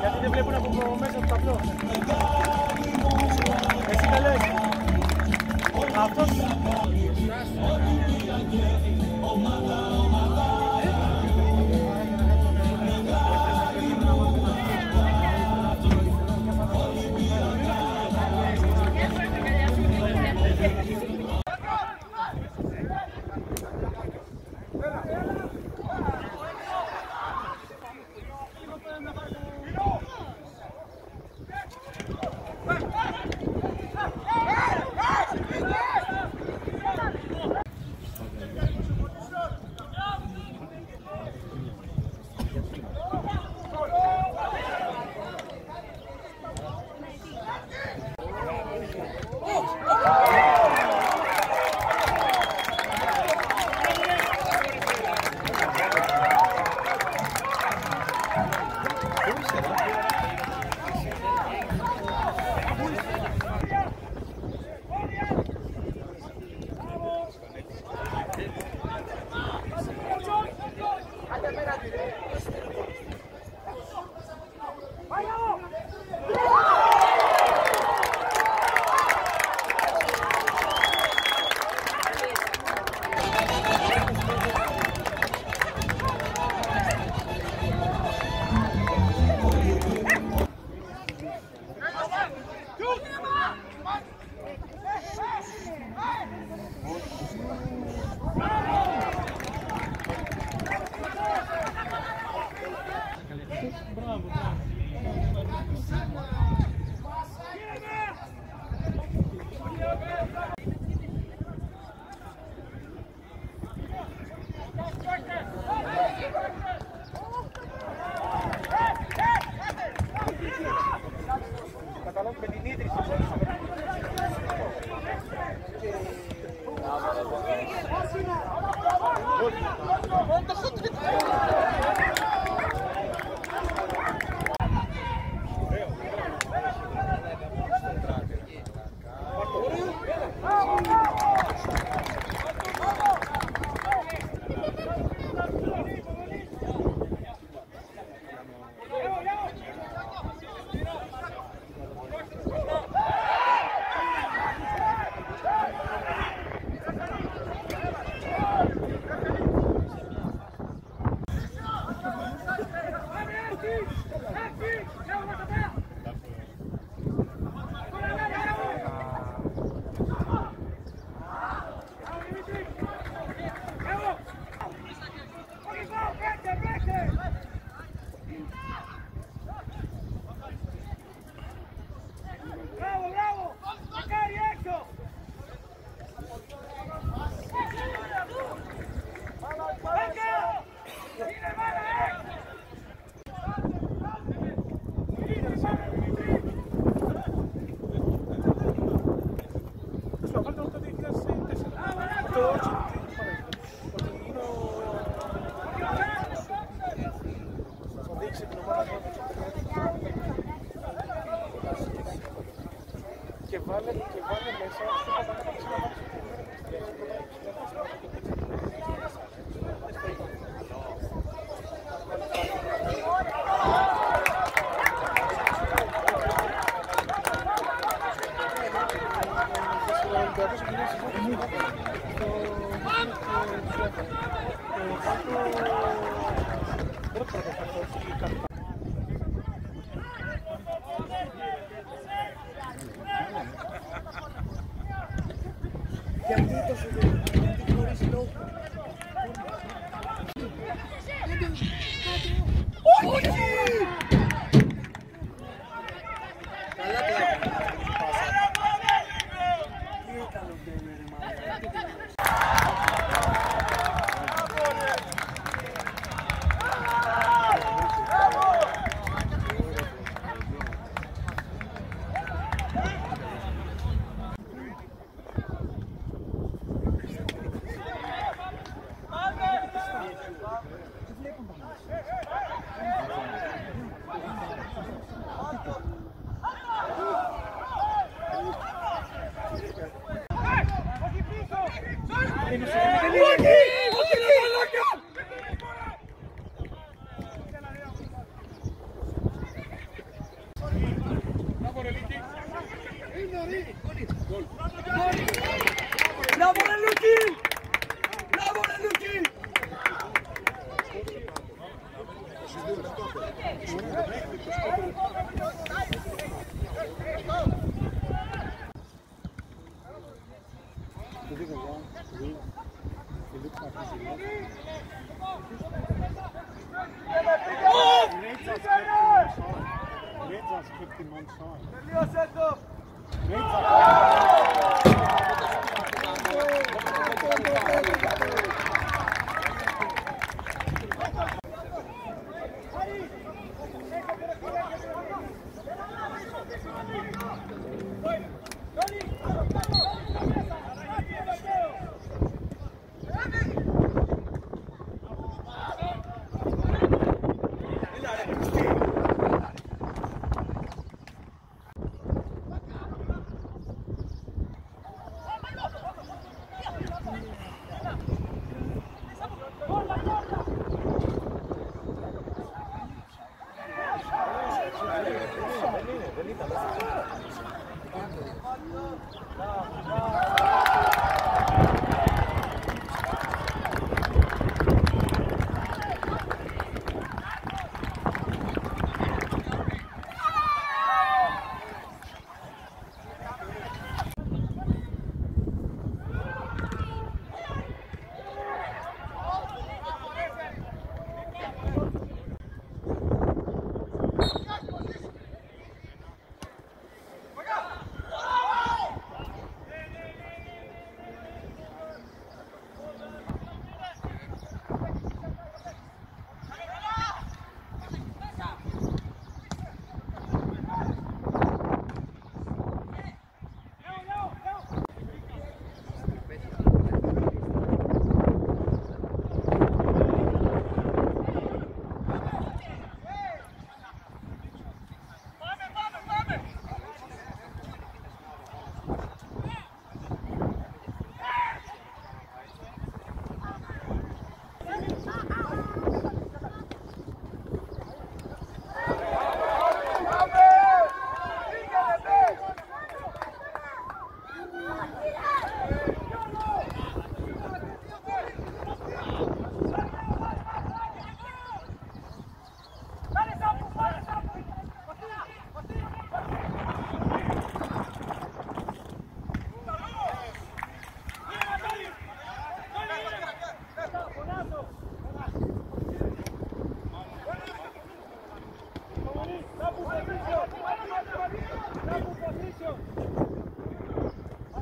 γιατί δεν βλέπουν από μέσα από το απλό. Εσύ τα λες. Αυτός... Gracias.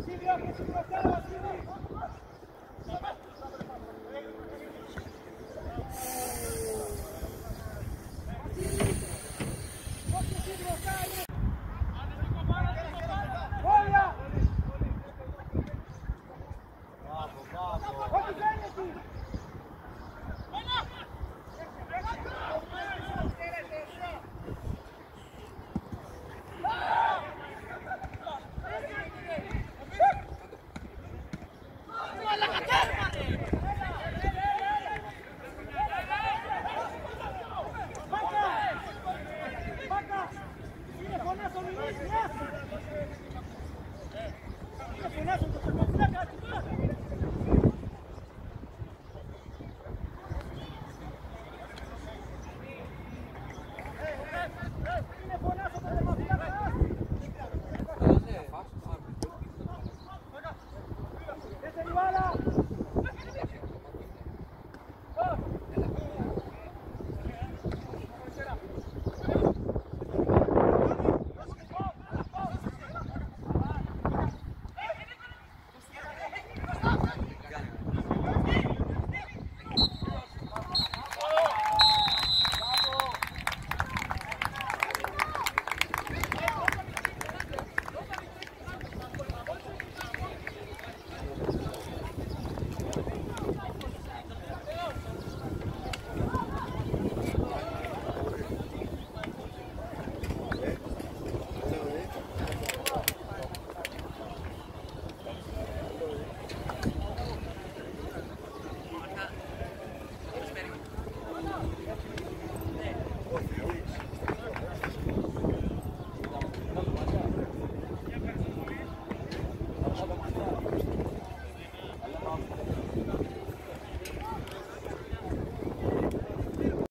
Así Dios, que se